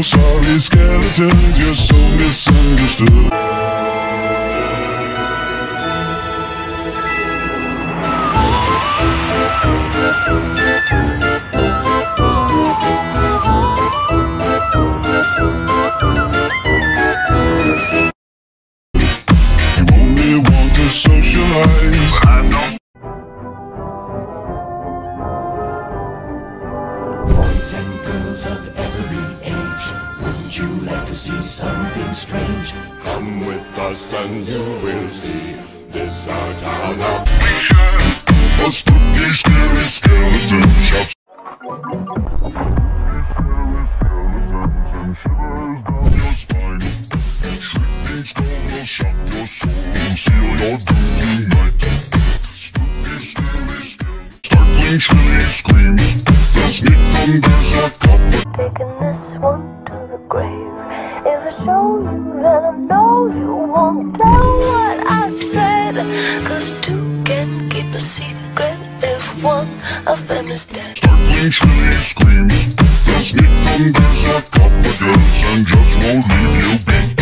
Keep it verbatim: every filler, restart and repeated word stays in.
so sorry, skeletons, you're so misunderstood. You only want to socialize, but I don't. Boys and girls of every age, wouldn't you like to see something strange? Come with us and you will see, this our town of feature. A spooky, scary skeleton shouts. Shrilly screams, the sneak numbers are covered. Taking this one to the grave. If I show you, then I know you won't tell what I said. Cause two can keep a secret if one of them is dead. Startling shrilly screams, the sneak numbers are covered, girls, and just won't leave you be.